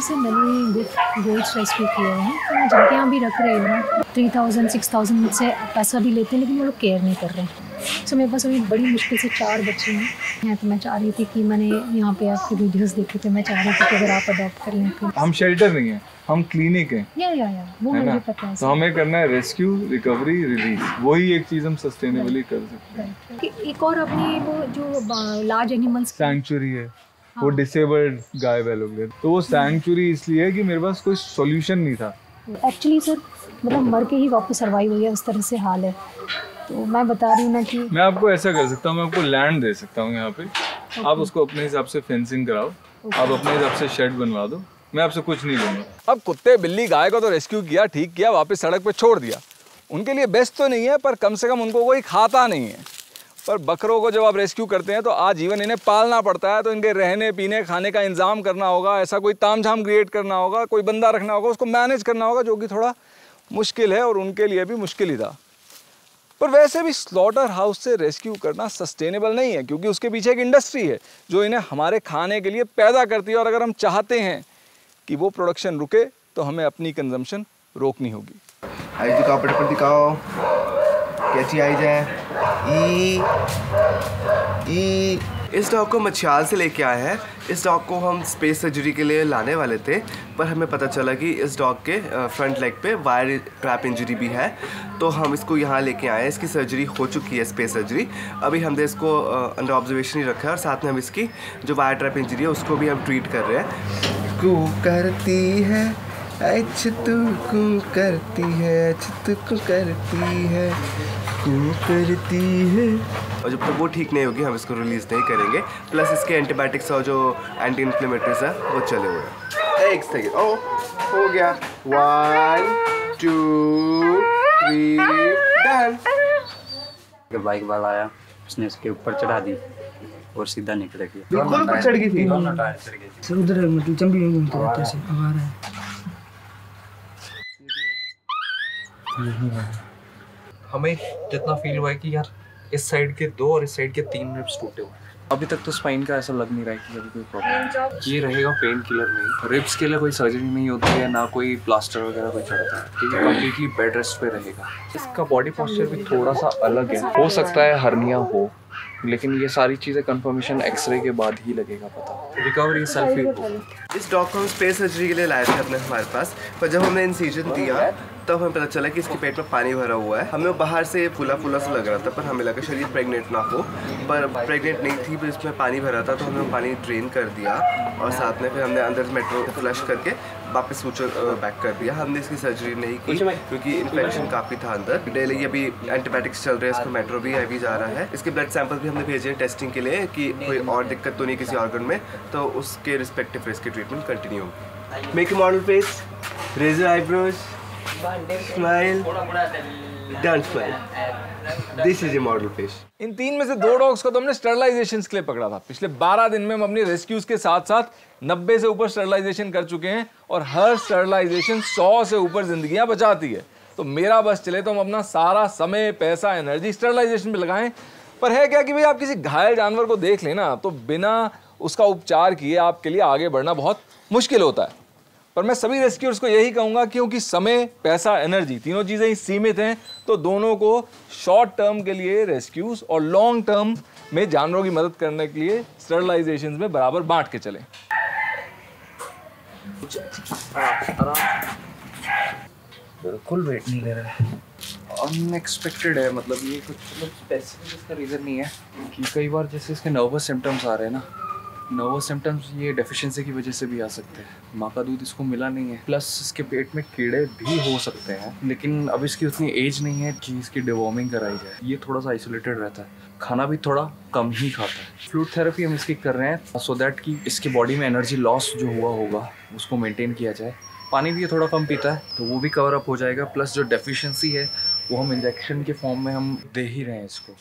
तरीके से मैंने गोल्स रेस्क्यू किए हैं तो जिनके यहाँ भी रख रहे हैं 3000 6000 मुझसे पैसा भी लेते हैं लेकिन वो लोग केयर नहीं कर रहे हैं। सो मेरे पास अभी बड़ी मुश्किल से 4 बच्चे हैं यहाँ। तो मैं चाह रही थी कि मैंने यहाँ पे आपकी वीडियोस देखे थे, मैं चाह रही थी कि अगर आप अडॉप्ट कर लें तो। हम शेल्टर नहीं है, हम क्लिनिक है। या, वो मुझे पता है। तो हमें करना है रेस्क्यू, रिकवरी, रिलीज, वही एक चीज हम सस्टेनेबली कर सकते हैं। एक और अपनी वो जो लार्ज एनिमल्स सैंक्चुअरी है, वो डिसेबल्ड गाय बैल हो गए तो वो सैंक्चुअरी इसलिए है कि मेरे पास कोई सॉल्यूशन नहीं था एक्चुअली सर, मतलब मर के ही वापस सरवाइव हो गया, उस तरह से हाल है। तो मैं बता रही हूँ ना कि मैं आपको ऐसा कर सकता हूँ, मैं आपको लैंड दे सकता हूँ यहाँ पे okay. आप उसको अपने हिसाब से फेंसिंग कराओ okay. आप अपने हिसाब से शेड बनवा दो, मैं आपसे कुछ नहीं लूँगा। अब कुत्ते बिल्ली गाय को तो रेस्क्यू किया, ठीक किया, वापस सड़क पर छोड़ दिया, उनके लिए बेस्ट तो नहीं है पर कम से कम उनको कोई खाता नहीं है। पर बकरों को जब आप रेस्क्यू करते हैं तो आजीवन इन्हें पालना पड़ता है, तो इनके रहने पीने खाने का इंतजाम करना होगा, ऐसा कोई तामझाम क्रिएट करना होगा, कोई बंदा रखना होगा, उसको मैनेज करना होगा, जो कि थोड़ा मुश्किल है और उनके लिए भी मुश्किल ही था। पर वैसे भी स्लॉटर हाउस से रेस्क्यू करना सस्टेनेबल नहीं है क्योंकि उसके पीछे एक इंडस्ट्री है जो इन्हें हमारे खाने के लिए पैदा करती है और अगर हम चाहते हैं कि वो प्रोडक्शन रुके तो हमें अपनी कंजम्पशन रोकनी होगी। आई दिखाओ, पेट दिखाओ, कैची आई जाए। इस डॉग को मछियाल से लेके आए हैं। इस डॉग को हम स्पेस सर्जरी के लिए लाने वाले थे पर हमें पता चला कि इस डॉग के फ्रंट लेग पे वायर ट्रैप इंजरी भी है तो हम इसको यहाँ लेके आए हैं। इसकी सर्जरी हो चुकी है, स्पेस सर्जरी। अभी हमने इसको अंडर ऑब्जर्वेशन ही रखा है और साथ में हम इसकी जो वायर ट्रैप इंजरी है उसको भी हम ट्रीट कर रहे हैं। कू करती है और जब तक वो ठीक नहीं होगी हम इसको रिलीज नहीं करेंगे। प्लस इसके एंटीबायोटिक्स और जो एंटी इन्फ्लेमेटरीज है वो चले हुए हैं। एक सेकेंड, ओ हो गया। 1 2 3 डन। बाइक वाला आया, उसने इसके ऊपर चढ़ा दी और सीधा निकल गया। बिल्कुल चढ़ गई थी, दोनों टायर चढ़ गए थे। उधर मतलब चंबी में घूमता रहता है, आवारा है। हमें जितना फील हुआ है कि यार इस साइड के 2 और इस साइड के 3 रिब्स टूटे हुए हैं। अभी तक तो स्पाइन का ऐसा लग नहीं रहा है कि अभी कोई प्रॉब्लम। ये रहेगा पेन किलर नहीं, रिब्स के लिए कोई सर्जरी नहीं होती है, ना कोई प्लास्टर वगैरह कोई चढ़ता है, क्योंकि कम्प्लीटली बेड रेस्ट पे रहेगा। इसका बॉडी पोस्चर भी थोड़ा सा अलग है, हो सकता है हर्निया हो, लेकिन ये सारी चीज़ें कंफर्मेशन एक्सरे के बाद ही लगेगा पता। रिकवरी सेल्फ ही। इस डॉग को हम स्पेस सर्जरी के लिए लाए थे अपने हमारे पास, पर जब हमने इंसीजन दिया तब तो हमें पता चला कि इसके पेट में पानी भरा हुआ है। हमें बाहर से फूला फूला सा लग रहा था पर हमें लगा शरीर प्रेग्नेंट ना हो, पर प्रेग्नेंट नहीं थी, पर इसमें पानी भरा था तो हमने पानी ड्रेन कर दिया और साथ में फिर हमने अंदर मेट्रो फ्लश करके वापस सूचर बैक कर दिया। हमने इसकी सर्जरी नहीं की क्योंकि इन्फेक्शन काफ़ी था अंदर। डेली अभी एंटीबायोटिक्स चल रहे हैं, इसको मेट्रो भी अभी जा रहा है। इसके ब्लड सैंपल भी हमने भेजे हैं टेस्टिंग के लिए कि कोई और दिक्कत तो नहीं किसी ऑर्गन में, तो उसके रिस्पेक्टिव फेस की ट्रीटमेंट कंटिन्यू होगी। Make a model face, raise your eyebrows, smile, done smile, this is a model face. इन 3 में से 2 डॉग्स को तो हमने स्टरलाइजेशन के लिए पकड़ा था। पिछले 12 दिन में हम अपनी रेस्क्यूज के साथ साथ 90 से ऊपर स्टरलाइजेशन कर चुके हैं और हर स्टरलाइजेशन 100 से ऊपर जिंदगियां बचाती है। तो मेरा बस चले तो हम अपना सारा समय, पैसा, एनर्जी स्टरलाइजेशन पे लगाएं। पर है क्या कि भाई आप किसी घायल जानवर को देख लेना तो बिना उसका उपचार किए आपके लिए आगे बढ़ना बहुत मुश्किल होता है। पर मैं सभी रेस्क्यूअर्स को यही कहूँगा क्योंकि समय, पैसा, एनर्जी तीनों चीज़ें ही सीमित हैं तो दोनों को शॉर्ट टर्म के लिए रेस्क्यूज और लॉन्ग टर्म में जानवरों की मदद करने के लिए स्टरलाइजेशन में बराबर बांट के चलें। बिल्कुल वेट नहीं ले रहा है, अनएक्सपेक्टेड है। मतलब ये कुछ स्पेसिफिक इसका रीज़न नहीं है कि कई बार जैसे इसके नर्वस सिम्टम्स आ रहे हैं ना, नर्वस सिम्टम्स ये डेफिशिएंसी की वजह से भी आ सकते हैं। माँ का दूध इसको मिला नहीं है, प्लस इसके पेट में कीड़े भी हो सकते हैं, लेकिन अब इसकी उतनी एज नहीं है कि इसकी डिवॉर्मिंग कराई जाए। ये थोड़ा सा आइसोलेटेड रहता है, खाना भी थोड़ा कम ही खाता है। फ्लूइड थेरेपी हम इसकी कर रहे हैं सो दैट कि इसके बॉडी में एनर्जी लॉस जो हुआ होगा उसको मेनटेन किया जाए। पानी भी ये थोड़ा कम पीता है तो वो भी कवर अप हो जाएगा, प्लस जो डेफिशिएंसी है वो हम इंजेक्शन के फॉर्म में हम दे ही रहे हैं इसको।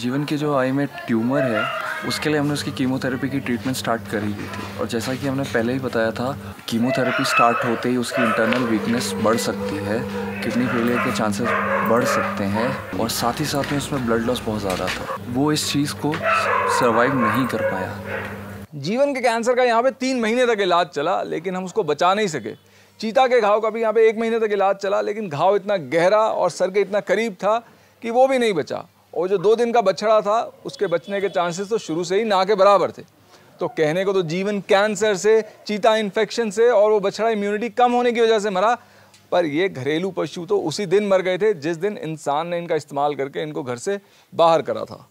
जीवन के जो आई में ट्यूमर है उसके लिए हमने उसकी कीमोथेरेपी की ट्रीटमेंट स्टार्ट कर ही दी थी और जैसा कि हमने पहले ही बताया था कीमोथेरेपी स्टार्ट होते ही उसकी इंटरनल वीकनेस बढ़ सकती है, किडनी फेलियर के चांसेस बढ़ सकते हैं और साथ ही साथ में उसमें ब्लड लॉस बहुत ज़्यादा था। वो इस चीज़ को सर्वाइव नहीं कर पाया जीवन के कैंसर का यहाँ पे 3 महीने तक इलाज चला, लेकिन हम उसको बचा नहीं सके। चीता के घाव का भी यहाँ पे 1 महीने तक इलाज चला, लेकिन घाव इतना गहरा और सर के इतना करीब था कि वो भी नहीं बचा। और जो 2 दिन का बछड़ा था उसके बचने के चांसेस तो शुरू से ही ना के बराबर थे। तो कहने को तो जीवन कैंसर से, चीता इन्फेक्शन से और वो बछड़ा इम्यूनिटी कम होने की वजह से मरा, पर ये घरेलू पशु तो उसी दिन मर गए थे जिस दिन इंसान ने इनका इस्तेमाल करके इनको घर से बाहर करा था।